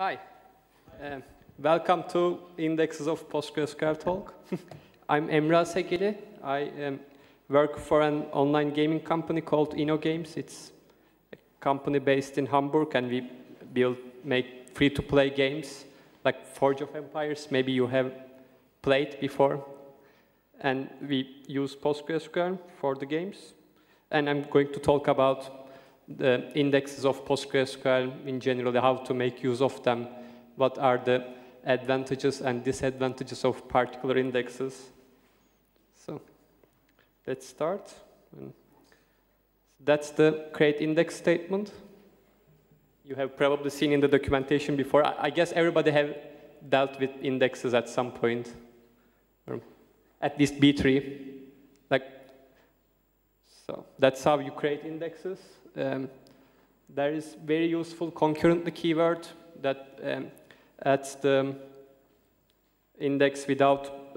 Hi. Welcome to Indexes of PostgreSQL Talk. I'm Emre Hasegeli. I work for an online gaming company called InnoGames. It's a company based in Hamburg, and we make free-to-play games like Forge of Empires. Maybe you have played before. And we use PostgreSQL for the games. And I'm going to talk about the indexes of PostgreSQL in general, how to make use of them, what are the advantages and disadvantages of particular indexes. So let's start. That's the create index statement. You have probably seen in the documentation before. I guess everybody have dealt with indexes at some point, or at least B-tree. So that's how you create indexes. There is very useful concurrently keyword that adds the index without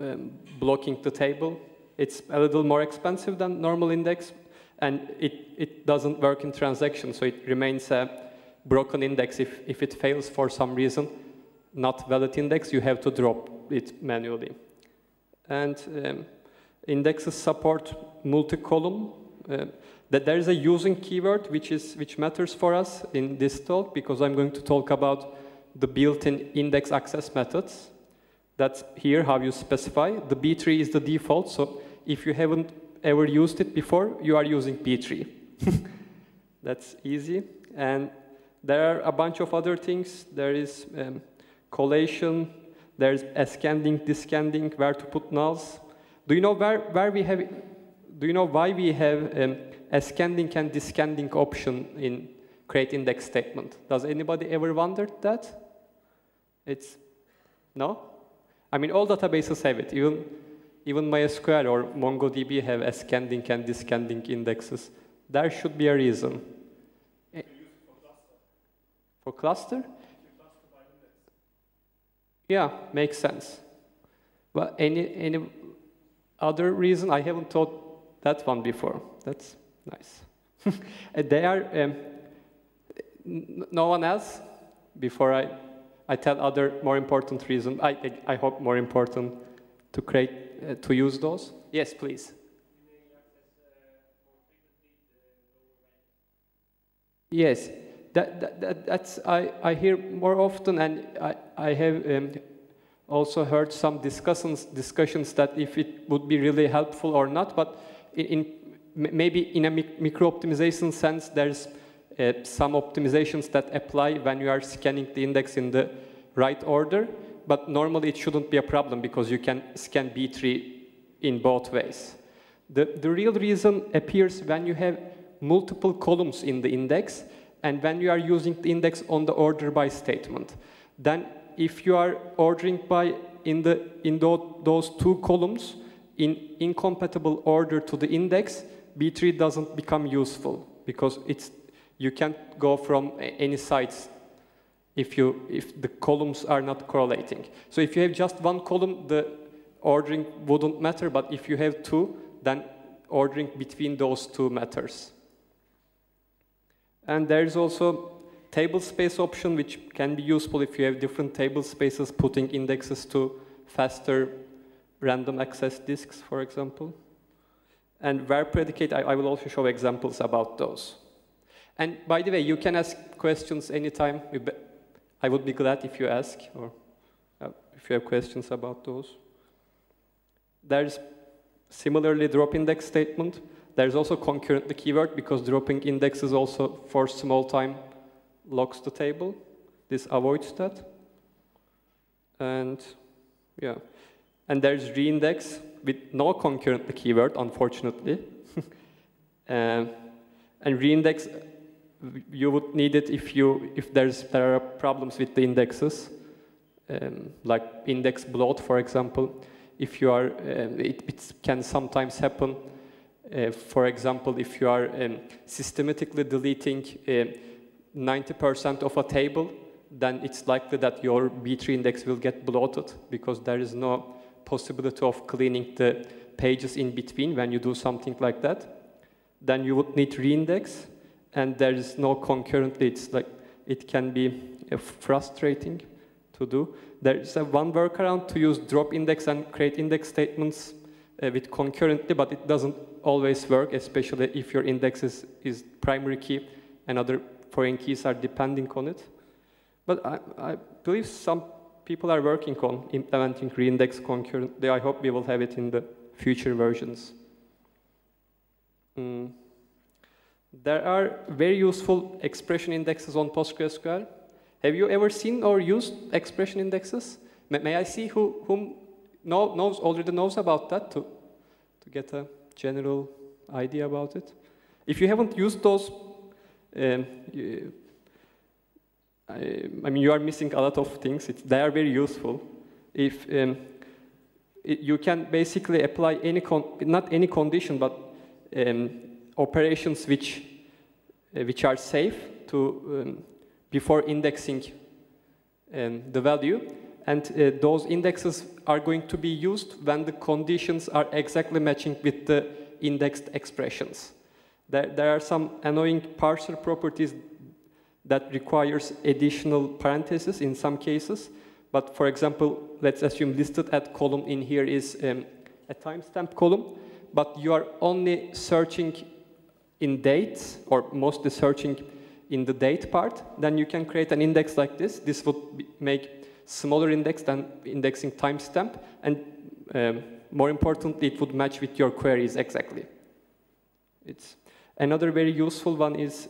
blocking the table. It's a little more expensive than normal index, and it doesn't work in transactions, so it remains a broken index. If it fails for some reason, not valid index, you have to drop it manually. And indexes support multi-column. That there is a using keyword which matters for us in this talk, because I'm going to talk about the built-in index access methods. That's here how you specify. The B-tree is the default, so if you haven't ever used it before, you are using B-tree. That's easy. And there are a bunch of other things. There is collation, there's ascending, descending, where to put nulls. Do you know why we have ascending and descending option in create index statement? Does anybody ever wondered that? No? I mean, all databases have it. Even MySQL or MongoDB have ascending and descending indexes. There should be a reason. You use it for cluster? You cluster by index. Yeah, makes sense. But any other reason? I haven't thought that one before. That's nice. They are, no one else? Before I tell other more important reasons, I hope more important to create, to use those. Yes, please. Yes, that's I hear more often, and I have also heard some discussions that if it would be really helpful or not, but maybe in a micro-optimization sense, there's some optimizations that apply when you are scanning the index in the right order, but normally it shouldn't be a problem because you can scan B-tree in both ways. The real reason appears when you have multiple columns in the index and when you are using the index on the order by statement. Then if you are ordering by in those two columns, in incompatible order to the index, B-tree doesn't become useful because you can't go from any sides if the columns are not correlating. So if you have just one column, the ordering wouldn't matter, but if you have two, then ordering between those two matters. And there is also table space option, which can be useful if you have different table spaces, putting indexes to faster random access disks, for example. And where predicate, I will also show examples about those. And by the way, you can ask questions anytime. I would be glad if you ask, or if you have questions about those. There's similarly drop index statement. There's also concurrently keyword, because dropping indexes also for small time locks the table. This avoids that. And yeah. And there's reindex with no concurrently keyword, unfortunately. And reindex, you would need it if there are problems with the indexes, like index bloat, for example. If you are, it can sometimes happen. For example, if you are systematically deleting 90% of a table, then it's likely that your B-tree index will get bloated because there is no possibility of cleaning the pages in between when you do something like that. Then you would need reindex, and there is no concurrently. It's like it can be frustrating to do. There's one workaround to use drop index and create index statements with concurrently, but it doesn't always work, especially if your index is primary key and other foreign keys are depending on it. But I believe some people are working on implementing reindex concurrently. I hope we will have it in the future versions. There are very useful expression indexes on PostgreSQL. Have you ever seen or used expression indexes? May I see whom already knows about that to get a general idea about it? If you haven't used those, I mean, you are missing a lot of things. They are very useful. If you can basically apply not any condition, but operations which are safe to before indexing the value, and those indexes are going to be used when the conditions are exactly matching with the indexed expressions. There are some annoying parser properties that requires additional parentheses in some cases, but for example, let's assume listed at column in here is a timestamp column, but you are only searching in dates, or mostly searching in the date part, then you can create an index like this. This would make smaller index than indexing timestamp, and more importantly, it would match with your queries exactly. It's another very useful one is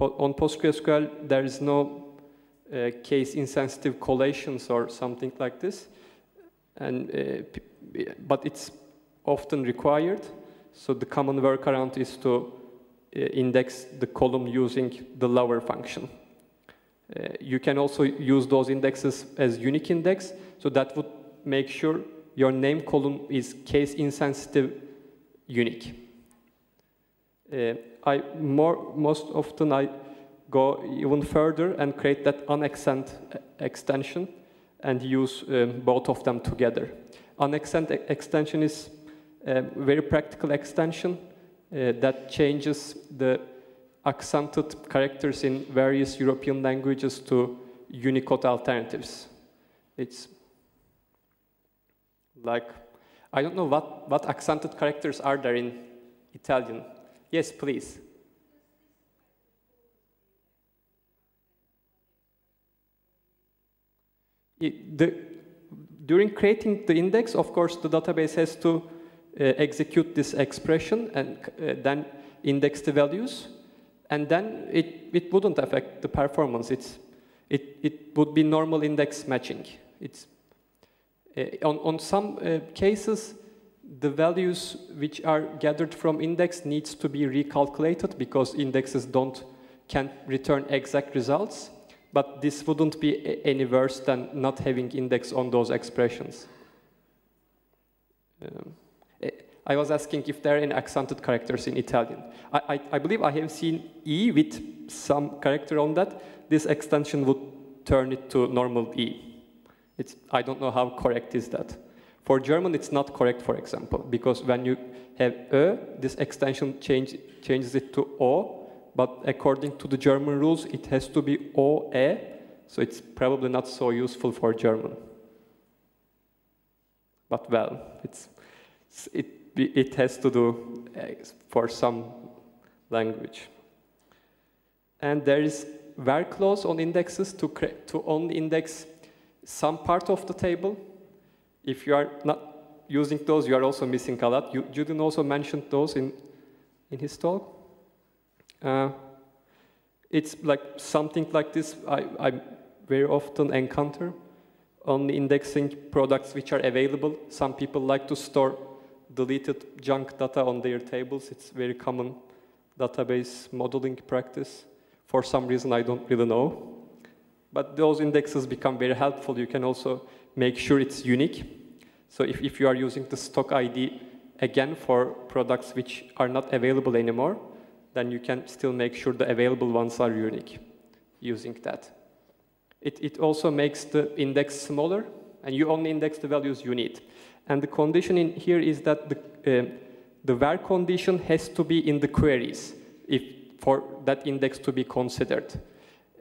on PostgreSQL, there is no case-insensitive collations or something like this, and but it's often required. So the common workaround is to index the column using the lower function. You can also use those indexes as unique index, so that would make sure your name column is case-insensitive unique. Most often I go even further and create that unexcent extension and use both of them together. Unexcent extension is a very practical extension that changes the accented characters in various European languages to Unicode alternatives. It's like, I don't know what accented characters are there in Italian. Yes, please. During creating the index, of course, the database has to execute this expression and then index the values, and then it wouldn't affect the performance. It would be normal index matching. It's on some cases, the values which are gathered from index needs to be recalculated because indexes can't return exact results, but this wouldn't be any worse than not having index on those expressions. I was asking if there are any accented characters in Italian. I believe I have seen E with some character on that. This extension would turn it to normal E. I don't know how correct is that. For German, it's not correct, for example, because when you have Ö, this extension changes it to O, but according to the German rules, it has to be OE, so it's probably not so useful for German. But well, it has to do for some language. And there is where clause on indexes to only index some part of the table. If you are not using those, you are also missing a lot. Judin also mentioned those in his talk. It's like something like this I very often encounter, only indexing products which are available. Some people like to store deleted junk data on their tables. It's very common database modeling practice. For some reason, I don't really know. But those indexes become very helpful. You can also make sure it's unique. So if you are using the stock ID again for products which are not available anymore, then you can still make sure the available ones are unique using that. It also makes the index smaller, and you only index the values you need. And the condition in here is that the where condition has to be in the queries if for that index to be considered.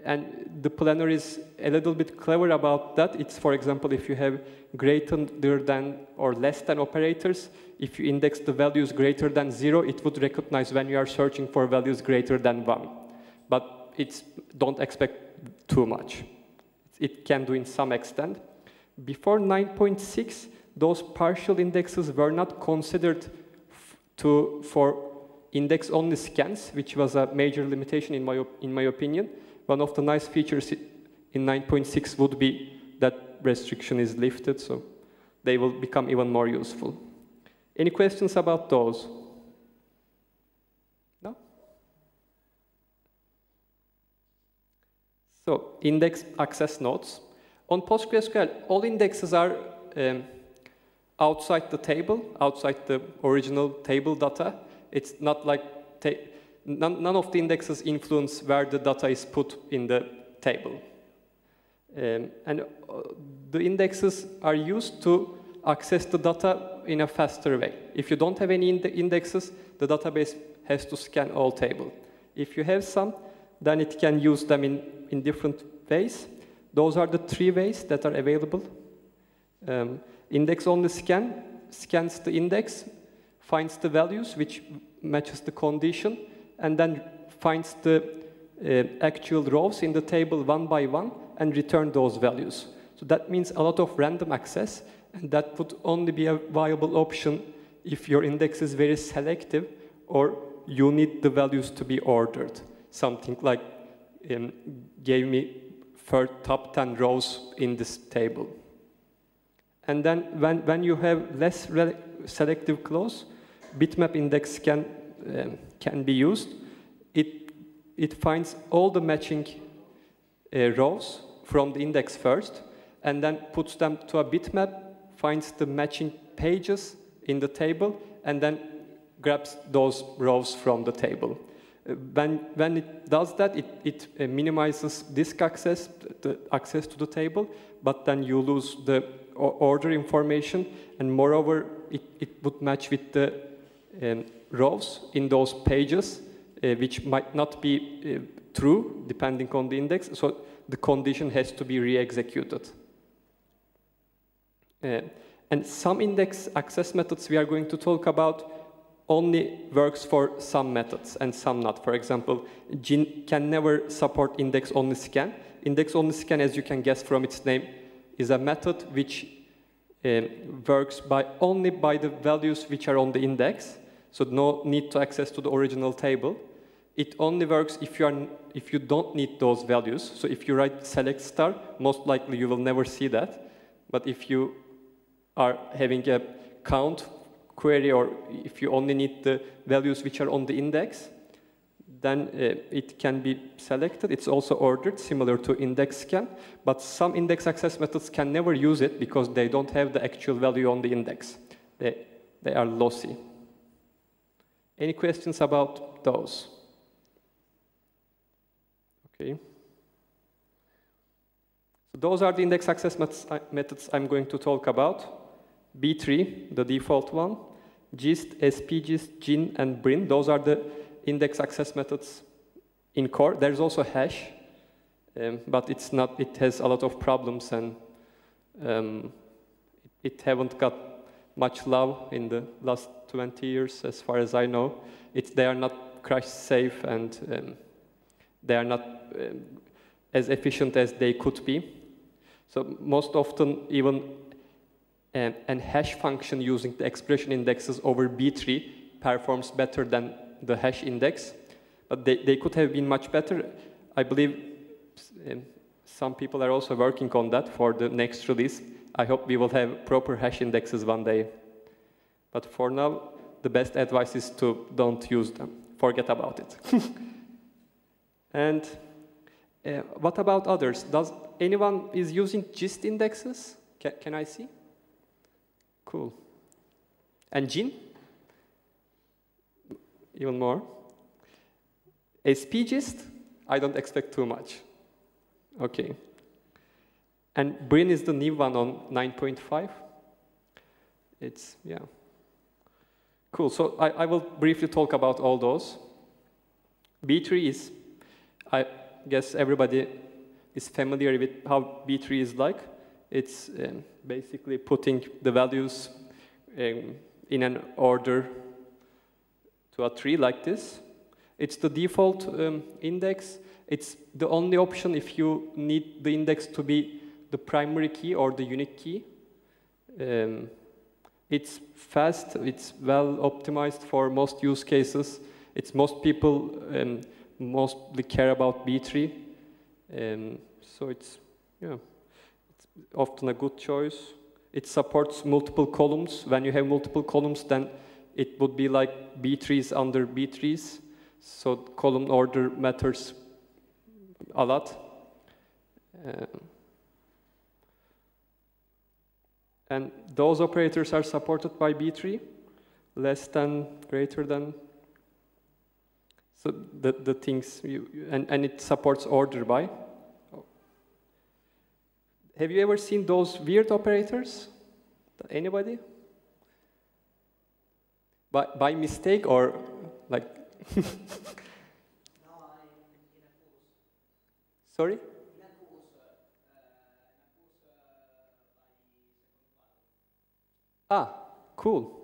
And the planner is a little bit clever about that. It's, for example, if you have greater than or less than operators, if you index the values greater than 0, it would recognize when you are searching for values greater than 1. But it's, don't expect too much. It can do in some extent. Before 9.6, those partial indexes were not considered for index-only scans, which was a major limitation in my opinion. One of the nice features in 9.6 would be that restriction is lifted, so they will become even more useful. Any questions about those? No? So, index access nodes. On PostgreSQL, all indexes are outside the table, outside the original table data. It's not like none of the indexes influence where the data is put in the table. And the indexes are used to access the data in a faster way. If you don't have any indexes, the database has to scan all table. If you have some, then it can use them in different ways. Those are the three ways that are available. Index-only scan scans the index, finds the values which matches the condition, and then finds the actual rows in the table one by one and return those values. So that means a lot of random access, and that would only be a viable option if your index is very selective or you need the values to be ordered. Something like gave me first top 10 rows in this table. And then when you have less selective clause, bitmap index can be used. It finds all the matching rows from the index first, and then puts them to a bitmap, finds the matching pages in the table, and then grabs those rows from the table. When it does that, it minimizes disk access, the access to the table, but then you lose the order information, and moreover, it would match with the rows in those pages, which might not be true depending on the index, so the condition has to be re-executed. And some index access methods we are going to talk about only works for some methods and some not. For example, GIN can never support index-only scan. Index-only scan, as you can guess from its name, is a method which works only by the values which are on the index, so no need to access to the original table. It only works if you don't need those values. So if you write select star, most likely you will never see that. But if you are having a count query, or if you only need the values which are on the index, then it can be selected. It's also ordered, similar to index scan. But some index access methods can never use it because they don't have the actual value on the index. They are lossy. Any questions about those? Okay. So those are the index access methods I'm going to talk about. B-tree, the default one, GIST, SP-GIST, GIN, and BRIN. Those are the index access methods in core. There's also hash, but it's not. It has a lot of problems, and it haven't got much love in the last 20 years, as far as I know. They are not crash safe, and they are not as efficient as they could be. So most often, even an hash function using the expression indexes over B-tree performs better than the hash index, but they could have been much better. I believe some people are also working on that for the next release. I hope we will have proper hash indexes one day. But for now, the best advice is to don't use them. Forget about it. And what about others? Does anyone is using GIST indexes? Can I see? Cool. And GIN? Even more. SP-GIST? I don't expect too much. Okay. And BRIN is the new one on 9.5. It's, yeah. Cool, so I will briefly talk about all those. B-tree is, guess everybody is familiar with how B-tree is like. It's basically putting the values in an order to a tree like this. It's the default index. It's the only option if you need the index to be the primary key or the unique key. It's fast. It's well optimized for most use cases. It's most people mostly care about B-tree. So it's, yeah, it's often a good choice. It supports multiple columns. When you have multiple columns, then it would be like B-trees under B-trees. So column order matters a lot. And those operators are supported by B-tree, less than, greater than. So the things, and it supports order by. Have you ever seen those weird operators? Anybody? By mistake or like? No, sorry? Ah, cool.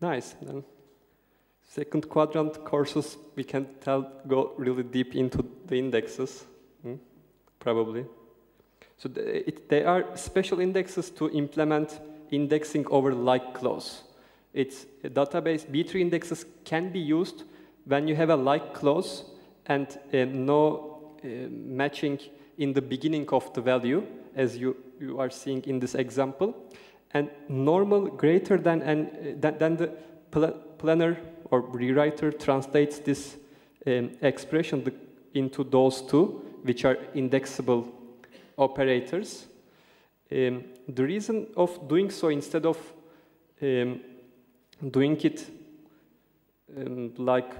Nice. Then second quadrant courses, we can go really deep into the indexes. Probably. So they are special indexes to implement indexing over like clause. It's a database. B-tree indexes can be used when you have a like clause and no matching in the beginning of the value, as you are seeing in this example. And normal greater than and then the planner or rewriter translates this expression into those two, which are indexable operators. The reason of doing so instead of doing it like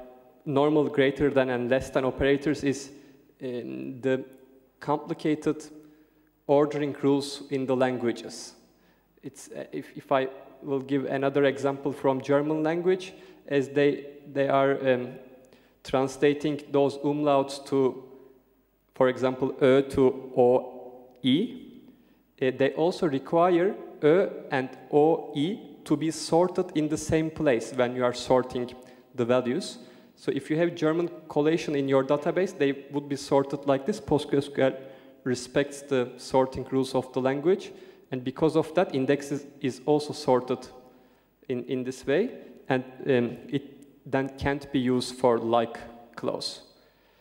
normal greater than and less than operators is the complicated ordering rules in the languages. It's, if I will give another example from German language, as they are translating those umlauts to, for example, Ö to O-E, they also require Ö and O-E to be sorted in the same place when you are sorting the values. So if you have German collation in your database, they would be sorted like this. PostgreSQL respects the sorting rules of the language. And because of that, indexes is also sorted in this way. And it then can't be used for like clause.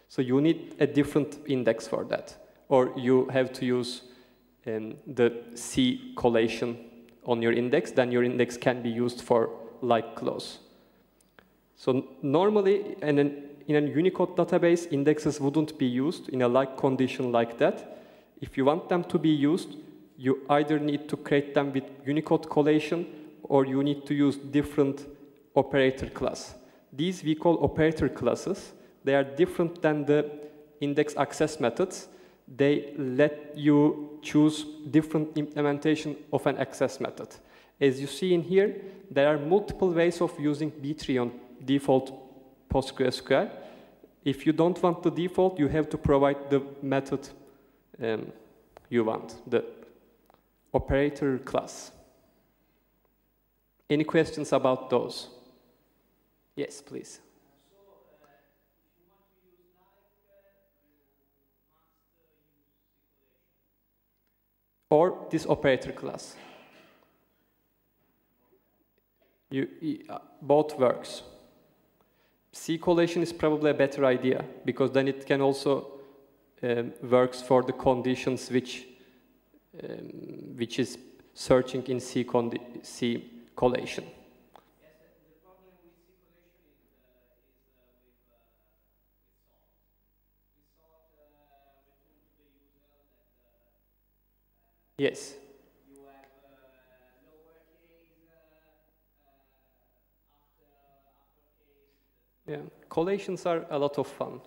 So you need a different index for that. Or you have to use the C collation on your index. Then your index can be used for like clause. So normally, in a Unicode database, indexes wouldn't be used in a like condition like that. If you want them to be used, you either need to create them with Unicode collation, or you need to use different operator class. These we call operator classes. They are different than the index access methods. They let you choose different implementation of an access method. As you see in here, there are multiple ways of using B-tree on default PostgreSQL. If you don't want the default, you have to provide the method you want, the operator class. Any questions about those? Yes, please. Or this operator class. Both works. C collation is probably a better idea, because then it can also works for the conditions which is searching in C collation. Yes, the problem with C collation is with salt. Yes. Yeah, collations are a lot of fun.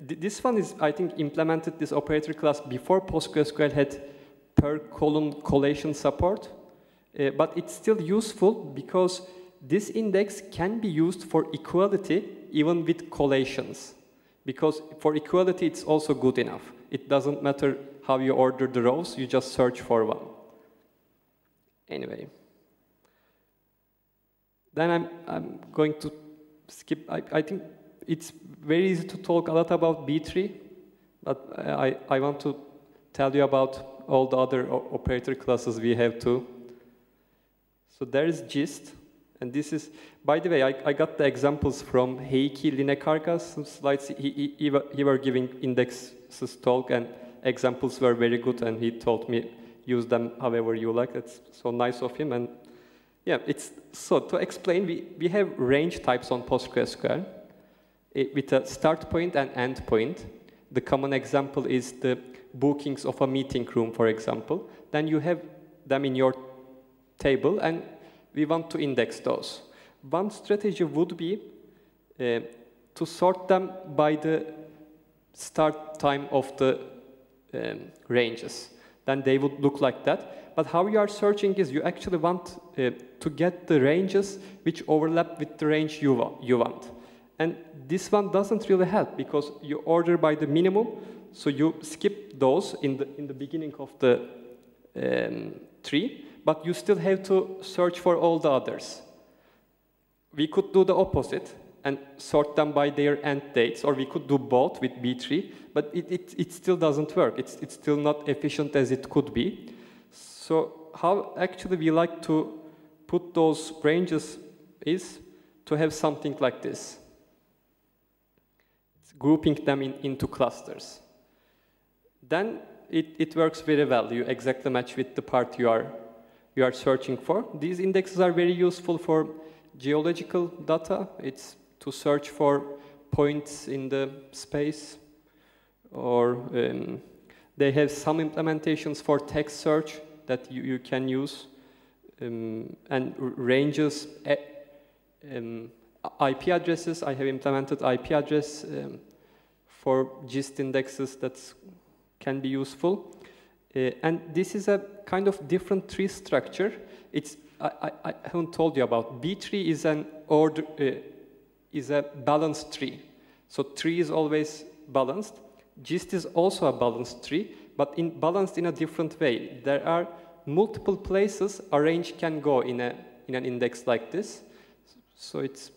This one is, I think, implemented this operator class before PostgreSQL had per column collation support, but it's still useful because this index can be used for equality even with collations. Because for equality, it's also good enough. It doesn't matter how you order the rows, you just search for one. Anyway. Then I'm going to skip. I think it's very easy to talk a lot about B-tree, but I want to tell you about all the other operator classes we have too. So there is GIST, and this is, by the way, I got the examples from Heikki Linnakangas, some slides he were giving indexes talk, and examples were very good, and he told me use them however you like. That's so nice of him. And yeah, it's, so to explain, we have range types on PostgreSQL with a start point and end point. The common example is the bookings of a meeting room, for example. Then you have them in your table, and we want to index those. One strategy would be to sort them by the start time of the ranges. Then they would look like that. But how you are searching is you actually want to get the ranges which overlap with the range you want. And this one doesn't really help because you order by the minimum, so you skip those in the beginning of the tree, but you still have to search for all the others. We could do the opposite and sort them by their end dates, or we could do both with B-tree, but it still doesn't work. It's still not efficient as it could be. So how actually we like to put those ranges is to have something like this. Grouping them into clusters. Then it works very well. You exactly match with the part you are searching for. These indexes are very useful for geological data. It's to search for points in the space, or they have some implementations for text search that you can use, and ranges. IP addresses, I have implemented IP address for GIST indexes that can be useful. And this is a kind of different tree structure. I haven't told you about. B-tree is an order, is a balanced tree. So tree is always balanced. GIST is also a balanced tree, but balanced in a different way. There are multiple places a range can go in an index like this. So it's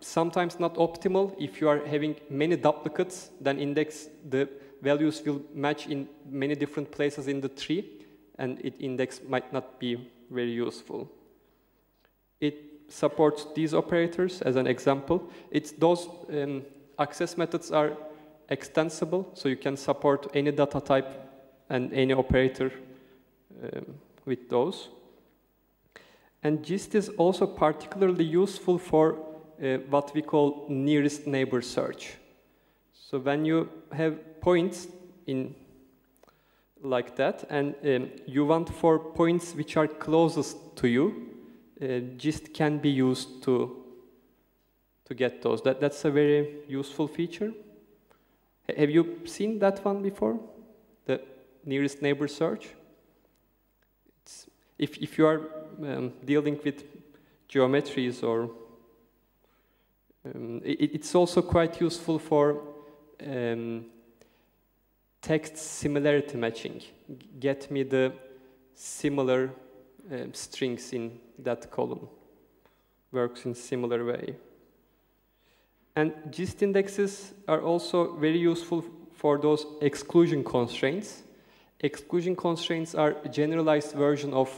sometimes not optimal. If you are having many duplicates, then index the values will match in many different places in the tree, and index might not be very useful. It supports these operators as an example. Those access methods are extensible, so you can support any data type and any operator with those. And GIST is also particularly useful for what we call nearest neighbor search. So when you have points in like that, and you want for points which are closest to you, GIST can be used to get those. That's a very useful feature. Have you seen that one before? The nearest neighbor search? If you are dealing with geometries, or it's also quite useful for text similarity matching. Get me the similar strings in that column. Works in similar way. And GIST indexes are also very useful for those exclusion constraints. Exclusion constraints are a generalized version of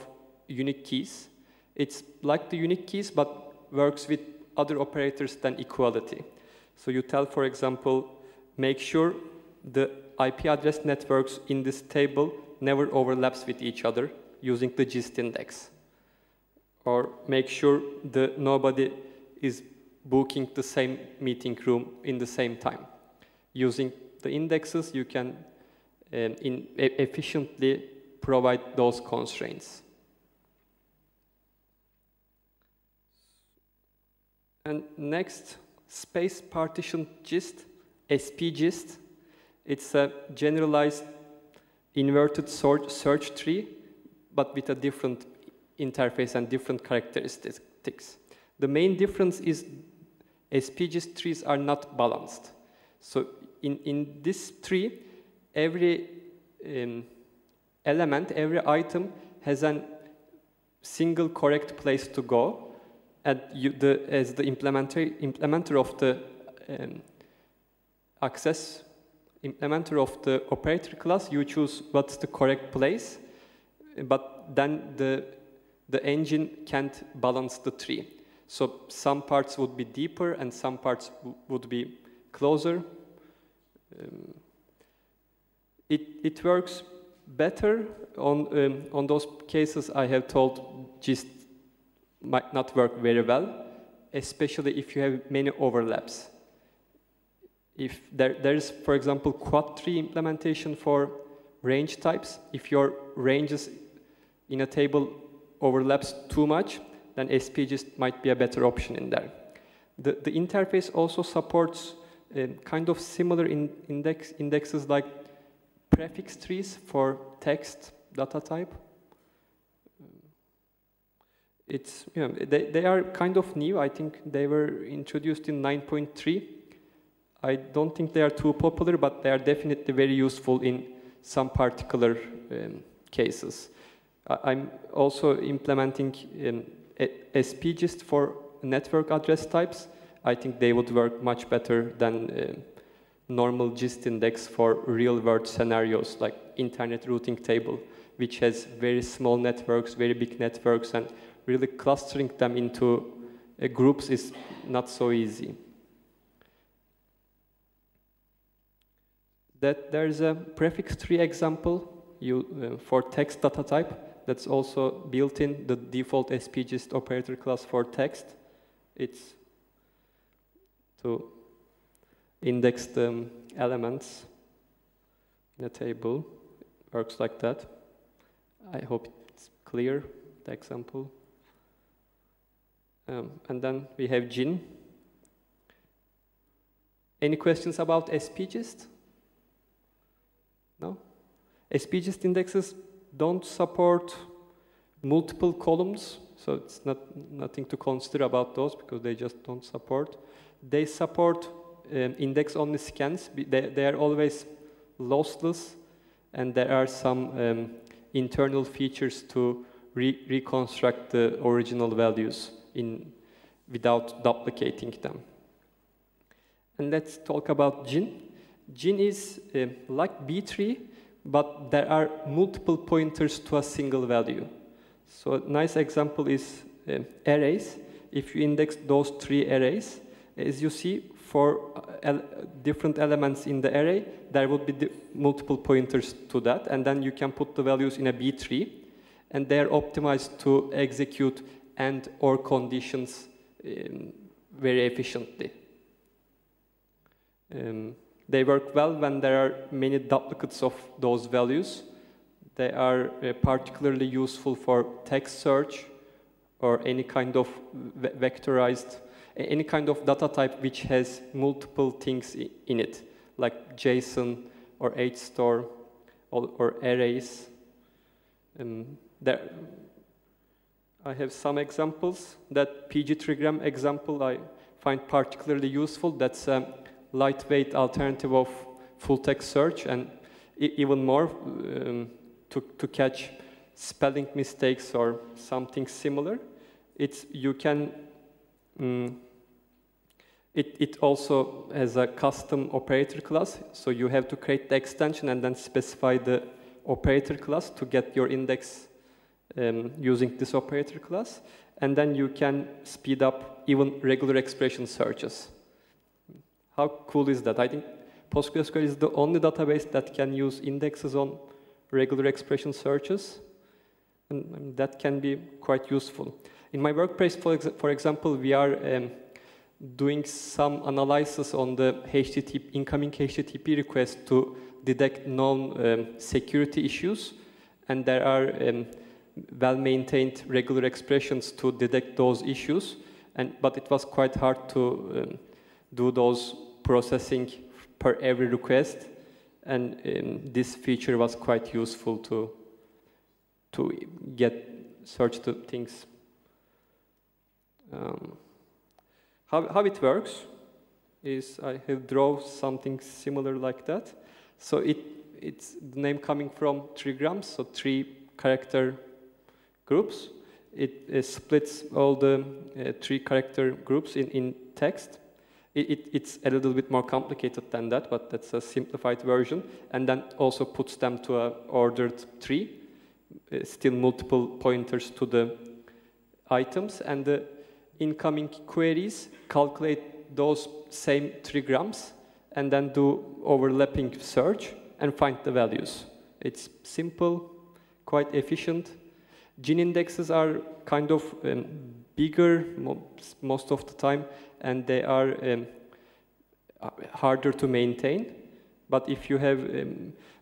unique keys. It's like the unique keys, but works with other operators than equality. So you tell, for example, make sure the IP address networks in this table never overlaps with each other using the GIST index. Or make sure that nobody is booking the same meeting room in the same time. Using the indexes, you can efficiently provide those constraints. And next, space partition GIST, SP-GIST. It's a generalized inverted search tree, but with a different interface and different characteristics. The main difference is SP-GIST trees are not balanced. So in this tree, every element, every item has a single correct place to go. And as the implementer of the access, implementer of the operator class, you choose what's the correct place, but then the engine can't balance the tree. So some parts would be deeper and some parts would be closer. It works better on those cases I have told GIST might not work very well, especially if you have many overlaps. If there is, for example, quad-tree implementation for range types, if your ranges in a table overlaps too much, then SP-GIST might be a better option in there. The interface also supports kind of similar indexes like prefix trees for text data type. It's, you know, they are kind of new. I think they were introduced in 9.3. I don't think they are too popular, but they are definitely very useful in some particular cases. I'm also implementing SP-GIST for network address types. I think they would work much better than normal GIST index for real-world scenarios like internet routing table, which has very small networks, very big networks, and really clustering them into groups is not so easy. There's a prefix tree example for text data type that's also built in the default SP-GIST operator class for text. It's to index the elements in a table. It works like that. I hope it's clear, the example. And then we have GIN. Any questions about SP-GIST? No? SP-GIST indexes don't support multiple columns, so it's nothing to consider about those because they just don't support. They support index-only scans. They are always lossless, and there are some internal features to reconstruct the original values without duplicating them. And let's talk about GIN. GIN is like B-tree, but there are multiple pointers to a single value. So a nice example is arrays. If you index those three arrays, as you see, for different elements in the array, there would be multiple pointers to that, and then you can put the values in a B-tree, and they're optimized to execute and or conditions very efficiently. They work well when there are many duplicates of those values. They are particularly useful for text search or any kind of vectorized, any kind of data type which has multiple things in it, like JSON or HStore or arrays. I have some examples. That pg_trgm example I find particularly useful. That's lightweight alternative of full-text search, and even more to catch spelling mistakes or something similar. It also has a custom operator class, so you have to create the extension and then specify the operator class to get your index using this operator class, and then you can speed up even regular expression searches. How cool is that? I think PostgreSQL is the only database that can use indexes on regular expression searches, and that can be quite useful. In my workplace, for example, we are doing some analysis on the incoming HTTP request to detect known security issues, and there are well-maintained regular expressions to detect those issues, but it was quite hard to do those processing per every request, and this feature was quite useful to get search to things. How it works is I have drawn something similar like that. So it's the name coming from 3 grams, so 3 character groups. It splits all the 3 character groups in text. It's a little bit more complicated than that, but that's a simplified version. And then also puts them to an ordered tree, still multiple pointers to the items. And the incoming queries calculate those same 3 grams and then do overlapping search and find the values. It's simple, quite efficient. GIN indexes are kind of bigger most of the time, and they are harder to maintain. But if you have,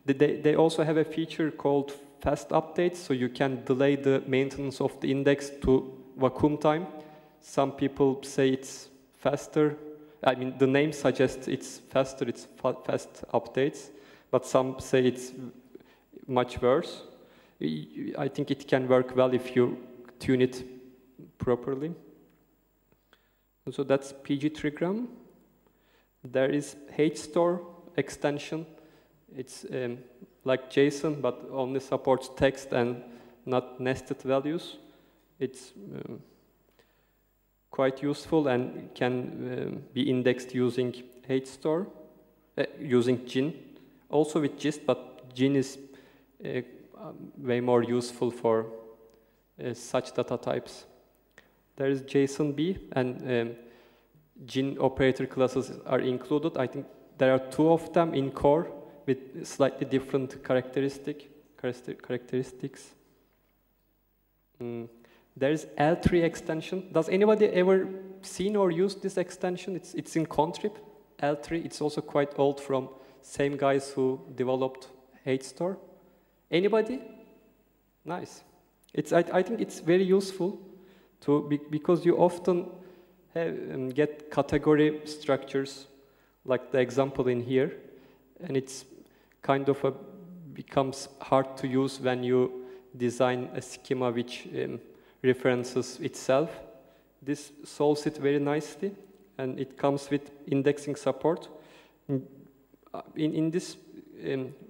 they also have a feature called fast updates, so you can delay the maintenance of the index to vacuum time. Some people say it's faster. I mean, the name suggests it's faster, it's fast updates, but some say it's much worse. I think it can work well if you tune it properly. So that's pg_trgm. There is HStore extension. It's like JSON, but only supports text and not nested values. It's quite useful and can be indexed using HStore, using GIN. Also with GIST, but GIN is way more useful for such data types. There is JSONB, and GIN operator classes are included. I think there are 2 of them in core with slightly different characteristics. There is L3 extension. Does anybody ever seen or used this extension? It's in Contrib, L3. It's also quite old from same guys who developed HStore. Anybody? Nice. I think it's very useful to because you often have, get category structures like the example in here, and it's kind of becomes hard to use when you design a schema which references itself. This solves it very nicely, and it comes with indexing support. In this,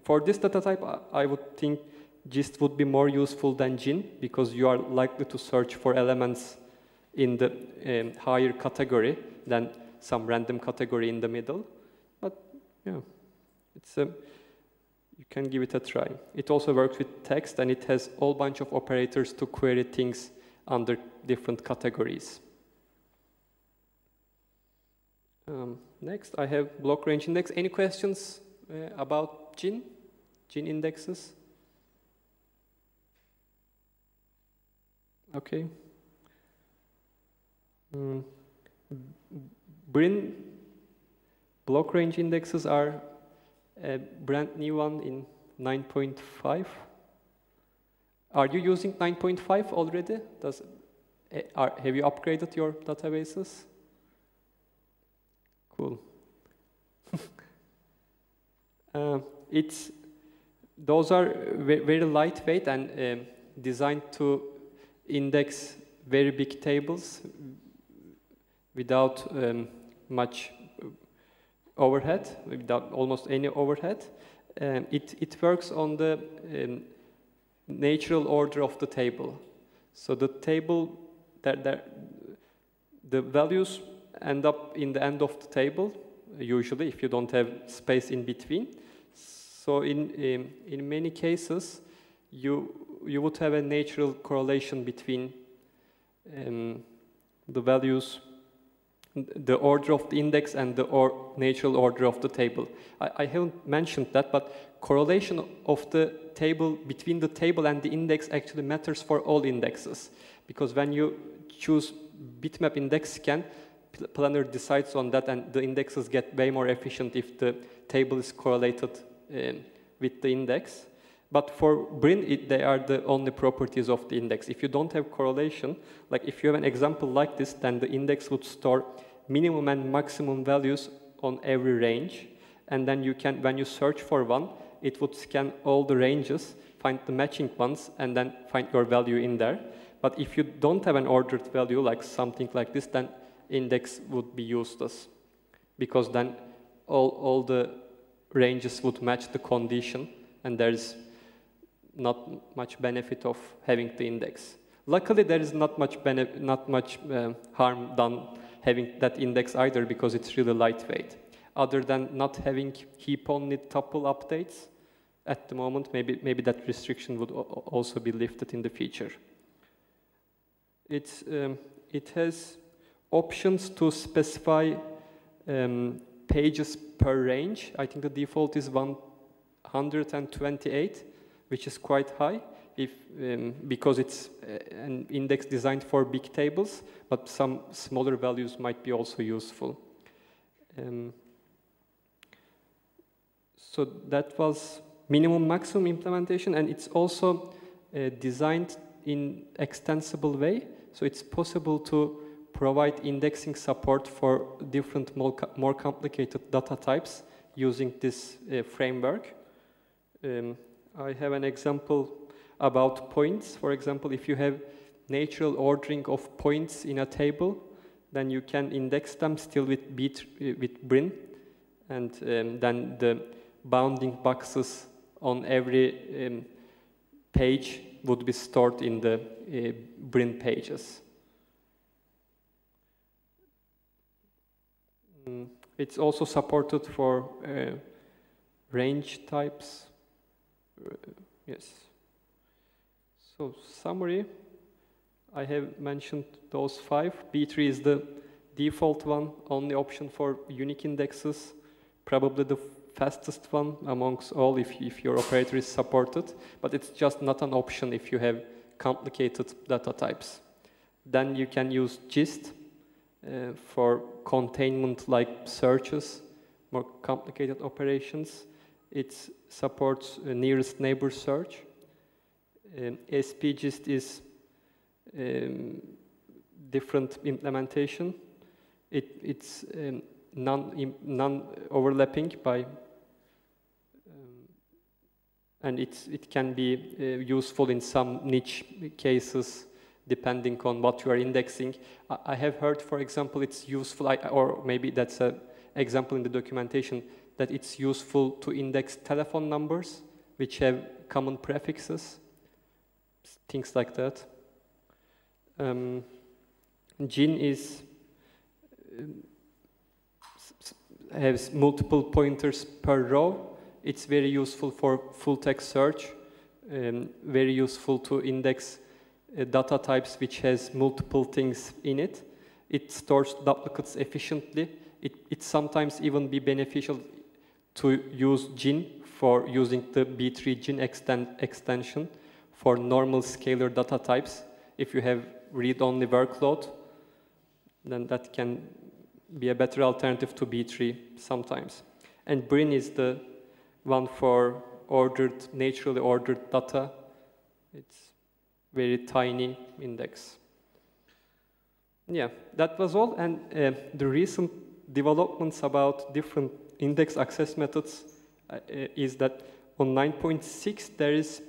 for this data type, I would think GIST would be more useful than GIN because you are likely to search for elements in the higher category than some random category in the middle. But yeah, it's you can give it a try. It also works with text, and it has a whole bunch of operators to query things under different categories. Next, I have block range index. Any questions about GIN indexes? Okay. BRIN block range indexes are a brand new one in 9.5. Are you using 9.5 already? Have you upgraded your databases? Cool. Those are very lightweight and designed to index very big tables without much overhead, without almost any overhead. It works on the natural order of the table. So the table, the values end up in the end of the table, usually, if you don't have space in between. So in many cases, you would have a natural correlation between the values, the order of the index, and the natural order of the table. I haven't mentioned that, but correlation of the table between the table and the index actually matters for all indexes, because when you choose bitmap index scan, Planner decides on that, and the indexes get way more efficient if the table is correlated with the index. But for BRIN, they are the only properties of the index. If you don't have correlation, like if you have an example like this, then the index would store minimum and maximum values on every range. And then you can, when you search for one, it would scan all the ranges, find the matching ones, and then find your value in there. But if you don't have an ordered value, like something like this, then index would be useless, because then all the ranges would match the condition, and there's not much benefit of having the index. Luckily, there is not much harm done having that index either, because it's really lightweight. Other than not having heap-only tuple updates at the moment, maybe that restriction would also be lifted in the future. It has options to specify pages per range. I think the default is 128, which is quite high, because it's an index designed for big tables, but some smaller values might be also useful. So that was minimum maximum implementation, and it's also designed in extensible way, so it's possible to provide indexing support for different more complicated data types using this framework. I have an example about points. For example, if you have natural ordering of points in a table, then you can index them still with BRIN, and then the bounding boxes on every page would be stored in the BRIN pages. It's also supported for range types. Yes. So summary, I have mentioned those five. B-tree is the default one, only option for unique indexes, probably the fastest one amongst all if your operator is supported, but it's just not an option if you have complicated data types. Then you can use GIST for containment like searches, more complicated operations. It supports nearest neighbor search. SP-GiST is different implementation. It's non-overlapping by, and it can be useful in some niche cases, depending on what you are indexing. I have heard, for example, it's useful, or maybe that's an example in the documentation, that it's useful to index telephone numbers which have common prefixes, things like that. GIN has multiple pointers per row. It's very useful for full-text search, very useful to index data types which has multiple things in it. It stores duplicates efficiently. It sometimes even be beneficial to use GIN for using the B-tree GIN extension for normal scalar data types. If you have read-only workload, then that can be a better alternative to B-tree sometimes. And BRIN is the one for naturally ordered data. It's very tiny index. Yeah, that was all. And the recent developments about different index access methods is that on 9.6 there is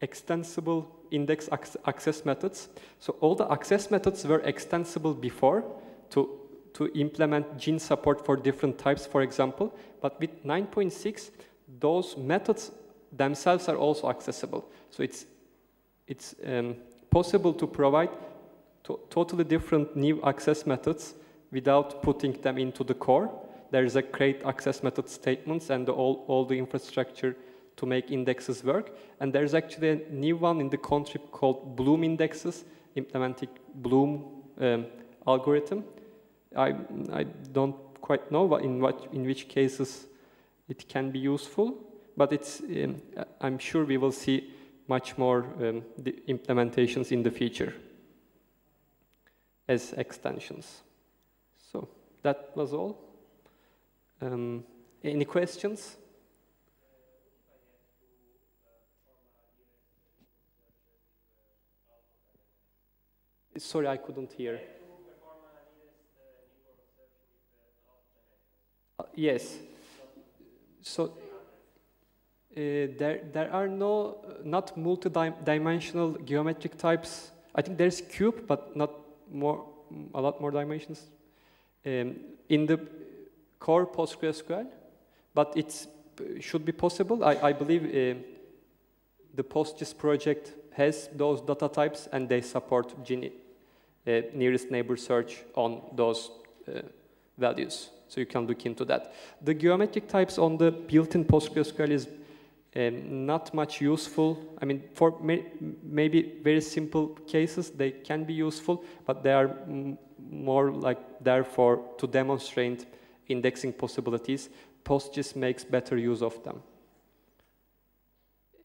extensible index access methods. So all the access methods were extensible before to implement GIN support for different types, for example. But with 9.6, those methods themselves are also accessible. So it's possible to provide totally different new access methods without putting them into the core. There is a create access method statements and all the infrastructure to make indexes work. And there's actually a new one in the contrib called Bloom indexes, implementing Bloom algorithm. I don't quite know in which cases it can be useful, but I'm sure we will see much more implementations in the future as extensions. So that was all. Any questions? Sorry, I couldn't hear. Yes. So there are not multi-dimensional geometric types I think there's cube, but not more, a lot more dimensions in the core PostgreSQL. But it should be possible. I believe the PostGIS project has those data types, and they support GIN nearest neighbor search on those values. So you can look into that. The geometric types on the built-in PostgreSQL is not much useful. I mean, for maybe very simple cases, they can be useful, but they are more like there for to demonstrate indexing possibilities. PostGIS makes better use of them.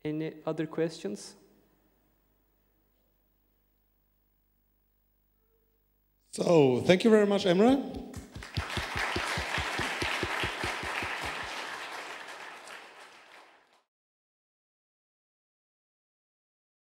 Any other questions? So, thank you very much, Emre.